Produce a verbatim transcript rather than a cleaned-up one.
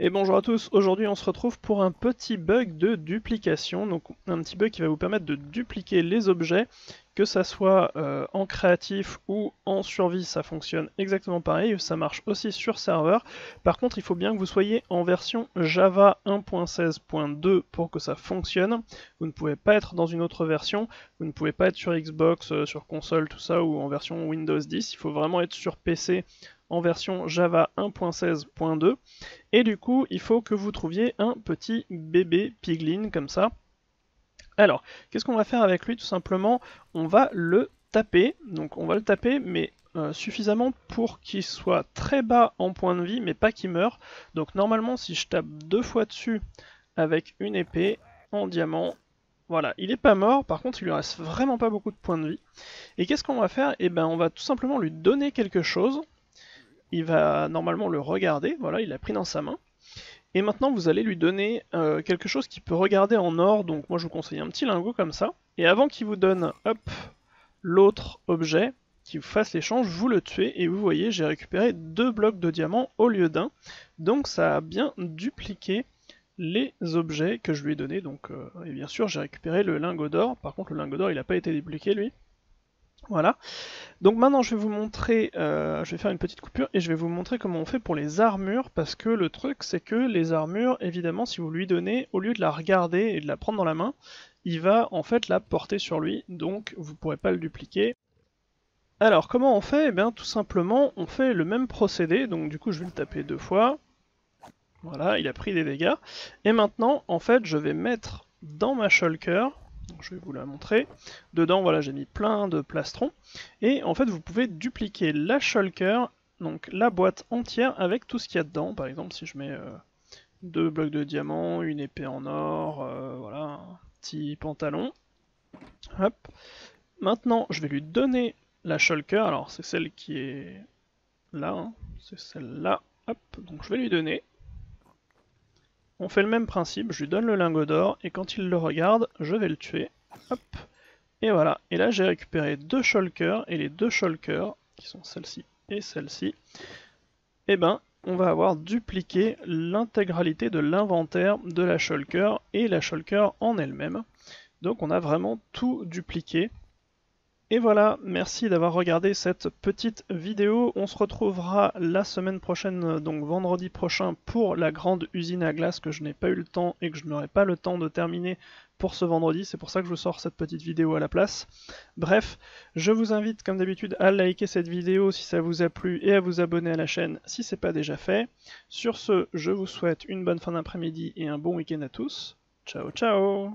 Et bonjour à tous, aujourd'hui on se retrouve pour un petit bug de duplication, donc un petit bug qui va vous permettre de dupliquer les objets, que ça soit euh, en créatif ou en survie, ça fonctionne exactement pareil, ça marche aussi sur serveur. Par contre il faut bien que vous soyez en version Java un point seize point deux pour que ça fonctionne, vous ne pouvez pas être dans une autre version, vous ne pouvez pas être sur Xbox, euh, sur console, tout ça, ou en version Windows dix, il faut vraiment être sur P C, en version Java un point seize point deux, et du coup il faut que vous trouviez un petit bébé piglin comme ça. Alors qu'est-ce qu'on va faire avec lui? Tout simplement on va le taper, donc on va le taper mais euh, suffisamment pour qu'il soit très bas en point de vie mais pas qu'il meure. Donc normalement si je tape deux fois dessus avec une épée en diamant, voilà, il n'est pas mort, par contre il lui reste vraiment pas beaucoup de points de vie. Et qu'est-ce qu'on va faire? Et ben on va tout simplement lui donner quelque chose. Il va normalement le regarder, voilà, il l'a pris dans sa main. Et maintenant vous allez lui donner euh, quelque chose qui peut regarder en or, donc moi je vous conseille un petit lingot comme ça. Et avant qu'il vous donne, hop, l'autre objet, qui vous fasse l'échange, vous le tuez, et vous voyez, j'ai récupéré deux blocs de diamants au lieu d'un. Donc ça a bien dupliqué les objets que je lui ai donnés, donc, euh, et bien sûr j'ai récupéré le lingot d'or, par contre le lingot d'or il n'a pas été dupliqué lui. Voilà, donc maintenant je vais vous montrer, euh, je vais faire une petite coupure et je vais vous montrer comment on fait pour les armures, parce que le truc c'est que les armures, évidemment si vous lui donnez, au lieu de la regarder et de la prendre dans la main, il va en fait la porter sur lui, donc vous ne pourrez pas le dupliquer. Alors comment on fait? Eh bien tout simplement on fait le même procédé, donc du coup je vais le taper deux fois, voilà il a pris des dégâts, et maintenant en fait je vais mettre dans ma shulker. Donc je vais vous la montrer, dedans voilà j'ai mis plein de plastrons, et en fait vous pouvez dupliquer la shulker, donc la boîte entière avec tout ce qu'il y a dedans, par exemple si je mets euh, deux blocs de diamant, une épée en or, euh, voilà, un petit pantalon, hop, maintenant je vais lui donner la shulker, alors c'est celle qui est là, hein. C'est celle-là, hop, donc je vais lui donner. On fait le même principe, je lui donne le lingot d'or, et quand il le regarde, je vais le tuer. Hop, et voilà. Et là, j'ai récupéré deux shulkers, et les deux shulkers, qui sont celle-ci et celle-ci, eh ben, on va avoir dupliqué l'intégralité de l'inventaire de la shulker, et la shulker en elle-même. Donc on a vraiment tout dupliqué. Et voilà, merci d'avoir regardé cette petite vidéo, on se retrouvera la semaine prochaine, donc vendredi prochain, pour la grande usine à glace que je n'ai pas eu le temps et que je n'aurai pas le temps de terminer pour ce vendredi, c'est pour ça que je vous sors cette petite vidéo à la place. Bref, je vous invite comme d'habitude à liker cette vidéo si ça vous a plu et à vous abonner à la chaîne si c'est pas déjà fait. Sur ce, je vous souhaite une bonne fin d'après-midi et un bon week-end à tous. Ciao ciao!